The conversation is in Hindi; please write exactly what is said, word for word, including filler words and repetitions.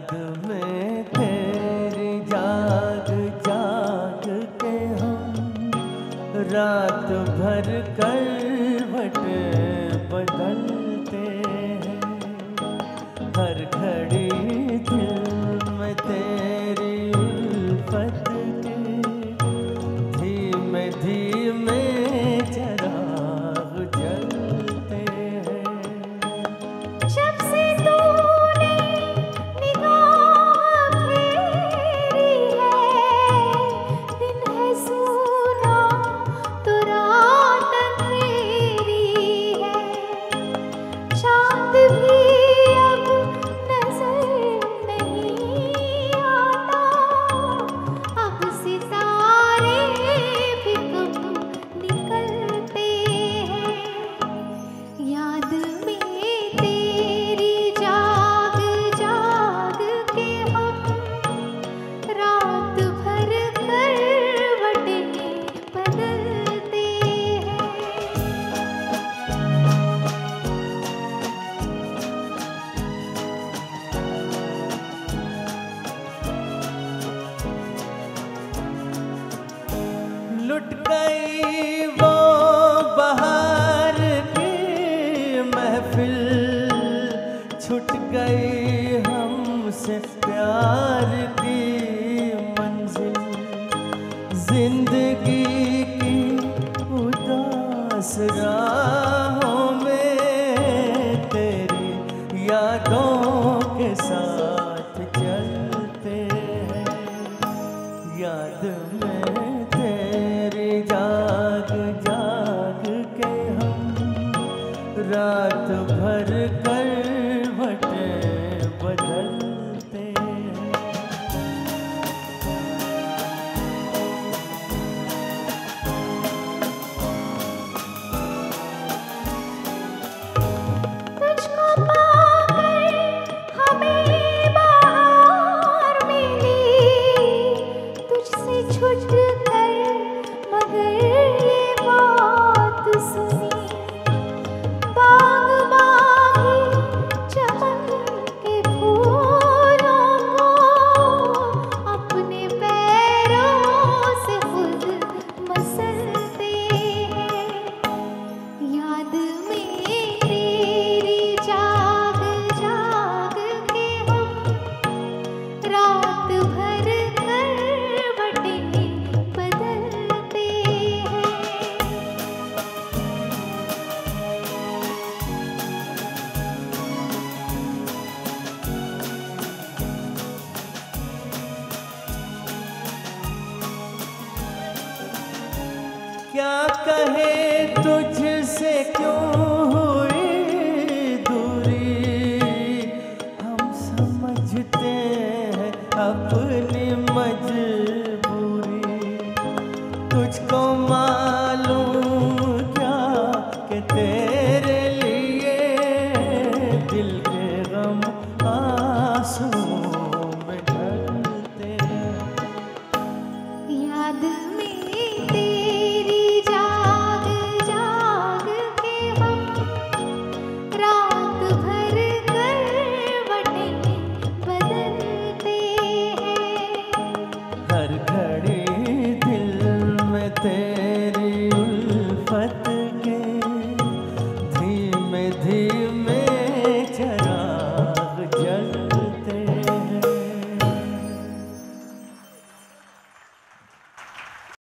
याद में तेरी जाग जाग के हम रात भर करवटे बदलते हैं। हर घड़ी दिल में तेरी उल्फत के धीमे धीमे चिराग जलते हैं। लुट गई वो बहार की महफिल, छुट गई हमसे प्यार की मंजिल। जिंदगी की उदास राहों में तेरी यादों के साथ चलते हैं। याद में जाग जाग के हम रात भर करवटे बदलते हैं। तुझको पाकर हमें बाहर मिली, तुझसे छुट क्या कहे तुझसे क्यों हुई दूरी, हम समझते हैं अपनी मजबूरी। तुझको मालूम क्या कि तेरे लिए दिल के गम आंसुओं में ढलते हैं। याद तेरी उल्फत के धीमे धीमे